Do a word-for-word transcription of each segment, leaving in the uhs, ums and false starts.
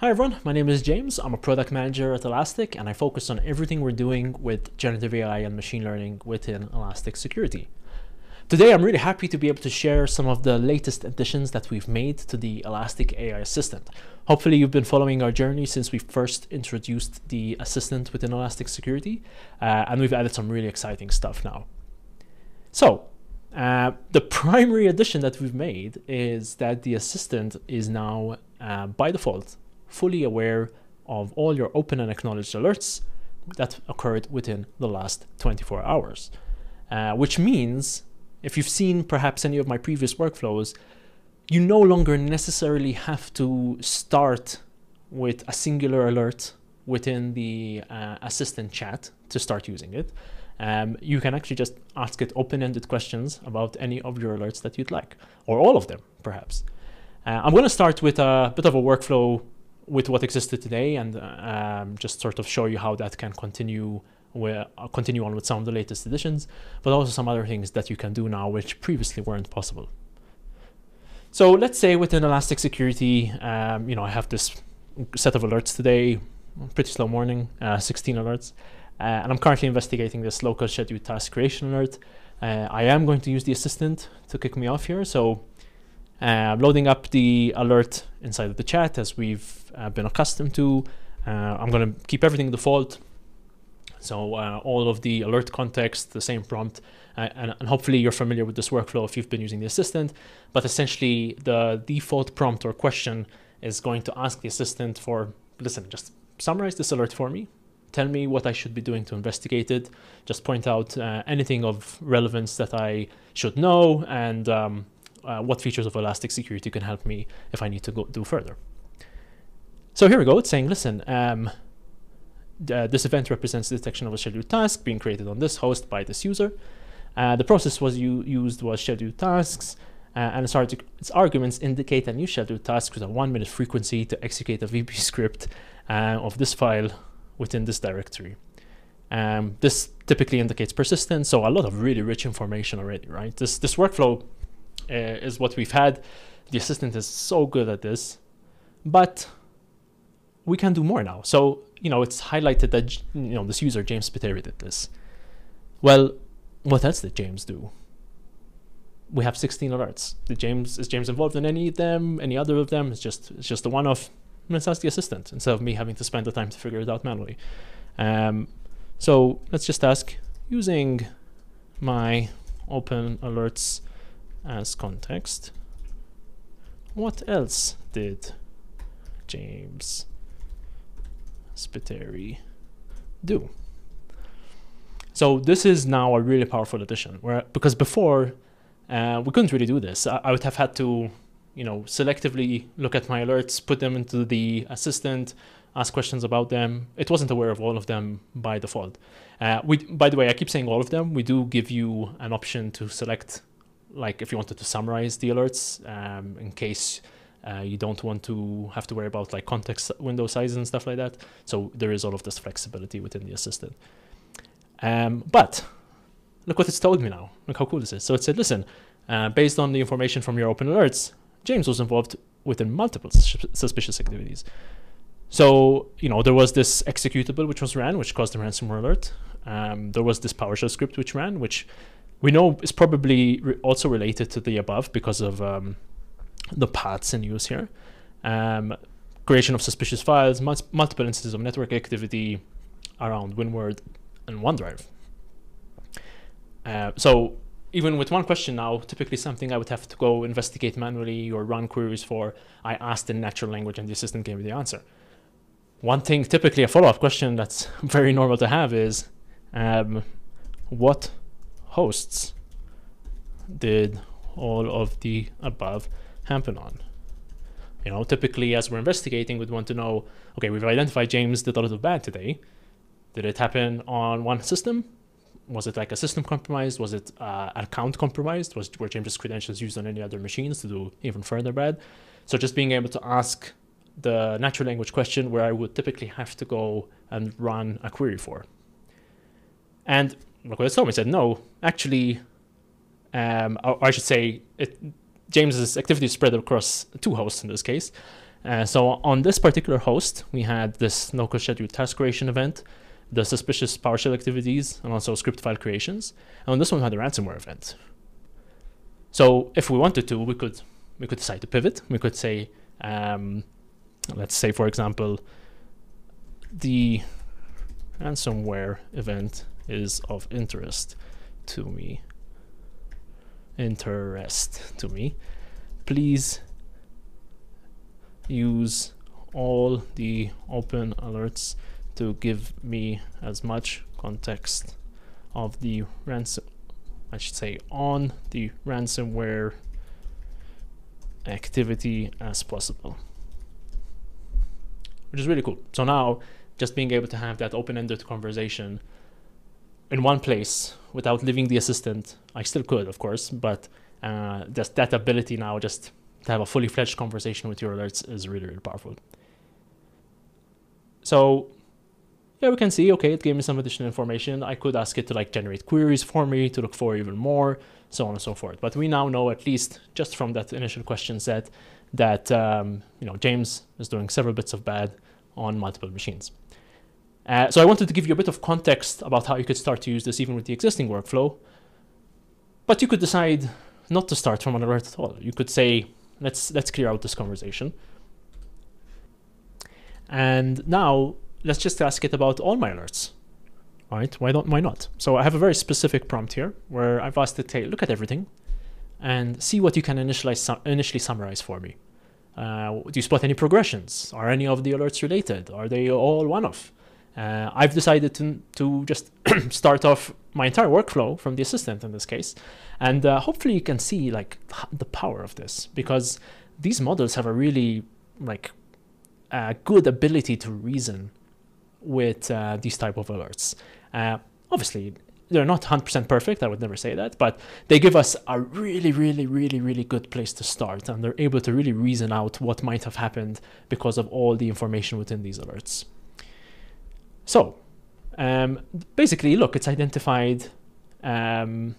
Hi everyone, my name is James. I'm a product manager at Elastic and I focus on everything we're doing with generative A I and machine learning within Elastic Security. Today, I'm really happy to be able to share some of the latest additions that we've made to the Elastic A I Assistant. Hopefully you've been following our journey since we first introduced the assistant within Elastic Security, uh, and we've added some really exciting stuff now. So, uh, the primary addition that we've made is that the assistant is now, uh, by default, fully aware of all your open and acknowledged alerts that occurred within the last twenty-four hours. Uh, which means, if you've seen perhaps any of my previous workflows, you no longer necessarily have to start with a singular alert within the uh, assistant chat to start using it. Um, you can actually just ask it open-ended questions about any of your alerts that you'd like, or all of them, perhaps. Uh, I'm gonna start with a bit of a workflow with what existed today, and uh, um, just sort of show you how that can continue where I'll continue on with some of the latest additions, but also some other things that you can do now which previously weren't possible. So let's say within Elastic Security, um, you know, I have this set of alerts today, pretty slow morning, uh, sixteen alerts, uh, and I'm currently investigating this local scheduled task creation alert. Uh, I am going to use the assistant to kick me off here, so I'm uh, loading up the alert inside of the chat as we've uh, been accustomed to. Uh, I'm going to keep everything default. So uh, all of the alert context, the same prompt, uh, and, and hopefully you're familiar with this workflow if you've been using the assistant, but essentially the default prompt or question is going to ask the assistant for, listen, just summarize this alert for me. Tell me what I should be doing to investigate it. Just point out uh, anything of relevance that I should know, and um, Uh, what features of Elastic Security can help me if I need to go do further. So here we go, it's saying, listen, um, uh, this event represents the detection of a scheduled task being created on this host by this user. Uh, the process was you used was scheduled tasks, uh, and its, arg its arguments indicate a new scheduled task with a one minute frequency to execute a V B script uh, of this file within this directory. Um, this typically indicates persistence, so a lot of really rich information already, right? This, this workflow Uh, is what we've had. The assistant is so good at this, but we can do more now. So, you know, it's highlighted that, you know, this user, James Spiteri, did this. Well, what else did James do? We have sixteen alerts. Did James, is James involved in any of them? Any other of them? It's just, it's just the one-off. Let's ask the assistant instead of me having to spend the time to figure it out manually. Um, so let's just ask, using my open alerts as context, what else did James Spiteri do? So this is now a really powerful addition, where, because before uh, we couldn't really do this. I, I would have had to, you know, selectively look at my alerts, put them into the assistant, ask questions about them. It wasn't aware of all of them by default. Uh, we, by the way, I keep saying all of them. We do give you an option to select, like if you wanted to summarize the alerts, um, in case uh, you don't want to have to worry about like context window sizes and stuff like that. So there is all of this flexibility within the assistant. Um, but look what it's told me now. Look how cool this is. So it said, listen, uh, based on the information from your open alerts, James was involved within multiple sus suspicious activities. So, you know, there was this executable which was ran, which caused the ransomware alert. Um, there was this PowerShell script which ran, which we know is probably re also related to the above because of um, the paths in use here. Um, creation of suspicious files, mul multiple instances of network activity around WinWord and OneDrive. Uh, so even with one question now, typically something I would have to go investigate manually or run queries for, I asked in natural language and the assistant gave me the answer. One thing, typically a follow-up question that's very normal to have is, um, what hosts did all of the above happen on? You know, typically as we're investigating, we'd want to know, okay, we've identified James did a lot of bad today. Did it happen on one system? Was it like a system compromised? Was it uh, an account compromised? Was, were James's credentials used on any other machines to do even further bad? So just being able to ask the natural language question where I would typically have to go and run a query for. And look what it told me. It said, no, actually, um, or I should say, it, James's activity is spread across two hosts in this case. Uh, so on this particular host, we had this no-code scheduled task creation event, the suspicious PowerShell activities, and also script file creations. And on this one, we had a ransomware event. So if we wanted to, we could we could decide to pivot. We could say, um, let's say, for example, the ransomware event is of interest to me. Interest to me. Please use all the open alerts to give me as much context of the ransom, I should say, on the ransomware activity as possible, which is really cool. So now just being able to have that open-ended conversation in one place without leaving the assistant, I still could, of course, but uh, just that ability now just to have a fully fledged conversation with your alerts is really, really powerful. So yeah, we can see, okay, it gave me some additional information. I could ask it to like generate queries for me, to look for even more, so on and so forth. But we now know, at least just from that initial question set, that um, you know, James is doing several bits of bad on multiple machines. Uh, so I wanted to give you a bit of context about how you could start to use this even with the existing workflow, but you could decide not to start from an alert at all. You could say, let's, let's clear out this conversation. And now let's just ask it about all my alerts, right? Why don't, why not? So I have a very specific prompt here where I've asked it to look at everything and see what you can initialize, initially summarize for me. Uh, do you spot any progressions? Are any of the alerts related? Are they all one-off? Uh, I've decided to, to just start off my entire workflow from the assistant in this case. And uh, hopefully you can see like the power of this, because these models have a really like uh, good ability to reason with uh, these type of alerts. Uh, obviously, they're not one hundred percent perfect. I would never say that, but they give us a really, really, really, really good place to start. And they're able to really reason out what might have happened because of all the information within these alerts. So um, basically, look, it's identified um,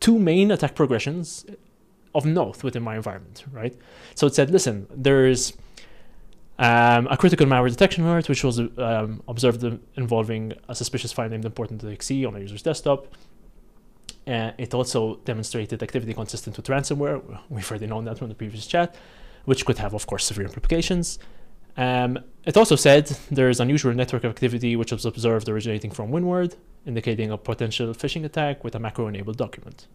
two main attack progressions of note within my environment, right? So it said, listen, there's um, a critical malware detection alert, which was um, observed involving a suspicious file named important.exe on a user's desktop. Uh, it also demonstrated activity consistent with ransomware. We've already known that from the previous chat, which could have, of course, severe implications. Um, it also said there is unusual network activity which was observed originating from WinWord, indicating a potential phishing attack with a macro-enabled document.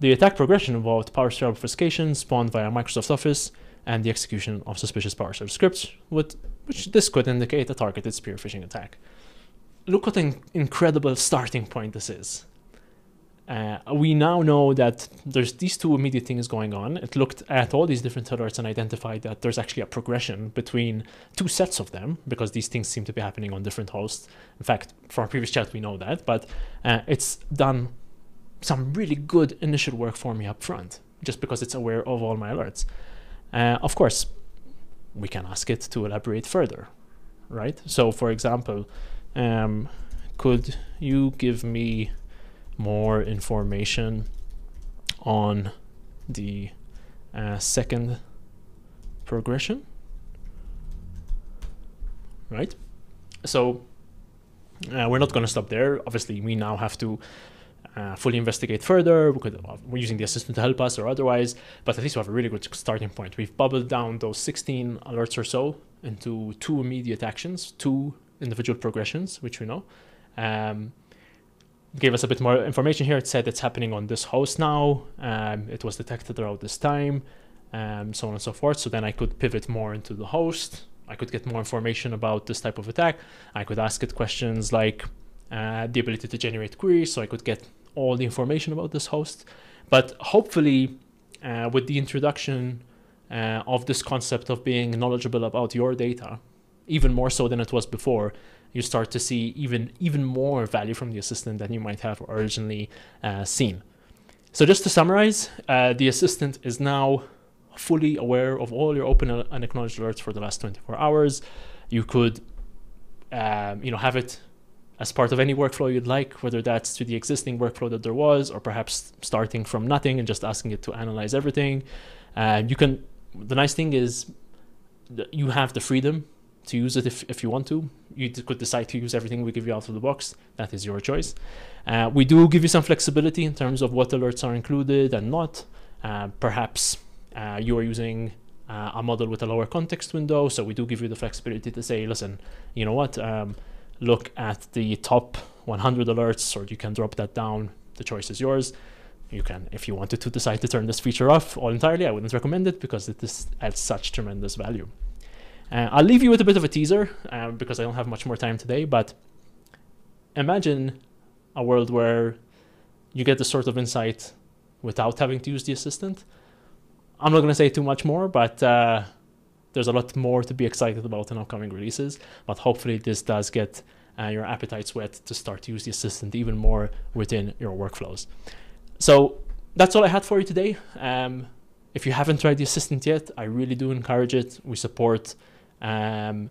The attack progression involved PowerShell obfuscation spawned via Microsoft Office and the execution of suspicious PowerShell scripts, with, which this could indicate a targeted spear phishing attack. Look what an incredible starting point this is. Uh, we now know that there's these two immediate things going on. It looked at all these different alerts and identified that there's actually a progression between two sets of them, because these things seem to be happening on different hosts. In fact, from our previous chat, we know that, but uh, it's done some really good initial work for me up front, just because it's aware of all my alerts. Uh, of course, we can ask it to elaborate further, right? So for example, um, could you give me more information on the uh, second progression, right? So uh, we're not going to stop there. Obviously, we now have to uh, fully investigate further. We could, uh, we're using the assistant to help us or otherwise, but at least we have a really good starting point. We've bubbled down those sixteen alerts or so into two immediate actions, two individual progressions, which we know. Um, Gave us a bit more information here. It said it's happening on this host now. Um, it was detected around this time, um, so on and so forth. So then I could pivot more into the host. I could get more information about this type of attack. I could ask it questions like uh, the ability to generate queries, so I could get all the information about this host. But hopefully, uh, with the introduction uh, of this concept of being knowledgeable about your data, even more so than it was before, you start to see even even more value from the assistant than you might have originally uh, seen. So just to summarize, uh, the assistant is now fully aware of all your open and acknowledged alerts for the last twenty-four hours. You could um, you know, have it as part of any workflow you'd like, whether that's to the existing workflow that there was, or perhaps starting from nothing and just asking it to analyze everything. Uh, you can. The nice thing is you have the freedom to use it if, if you want to. You could decide to use everything we give you out of the box. That is your choice. Uh, we do give you some flexibility in terms of what alerts are included and not. Uh, perhaps uh, you are using uh, a model with a lower context window, so we do give you the flexibility to say, listen, you know what, um, look at the top one hundred alerts, or you can drop that down. The choice is yours. You can, if you wanted to, decide to turn this feature off all entirely. I wouldn't recommend it because it is at such tremendous value. Uh, I'll leave you with a bit of a teaser uh, because I don't have much more time today, but imagine a world where you get this sort of insight without having to use the assistant. I'm not going to say too much more, but uh, there's a lot more to be excited about in upcoming releases, but hopefully this does get uh, your appetites wet to start to use the assistant even more within your workflows. So that's all I had for you today. Um, if you haven't tried the assistant yet, I really do encourage it. We support um,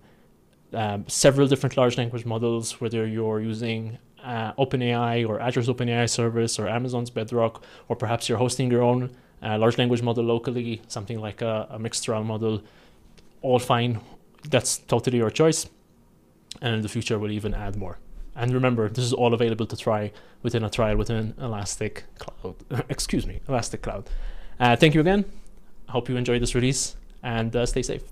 um, several different large language models, whether you're using uh, OpenAI or Azure's OpenAI service or Amazon's Bedrock, or perhaps you're hosting your own uh, large language model locally, something like a, a Mistral model, all fine. That's totally your choice. And in the future, we'll even add more. And remember, this is all available to try within a trial within Elastic Cloud. Excuse me, Elastic Cloud. Uh, thank you again. I hope you enjoyed this release, and uh, stay safe.